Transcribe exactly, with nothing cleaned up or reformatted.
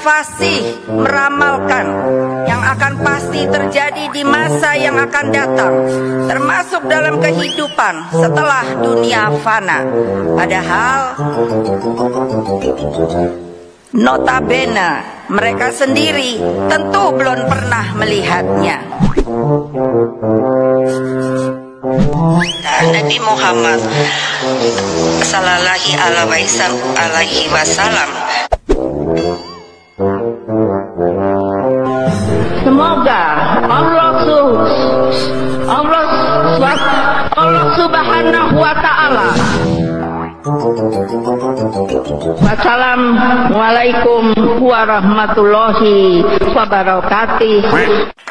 fasih meramalkan yang akan pasti terjadi di masa yang akan datang, termasuk dalam kehidupan setelah dunia fana. Padahal notabene mereka sendiri tentu belum pernah melihatnya. Nabi Muhammad sallallahu alaihi wasallam, semoga Allah Allah Allah Subhanahu wa taala. Wassalamualaikum warahmatullahi wabarakatuh.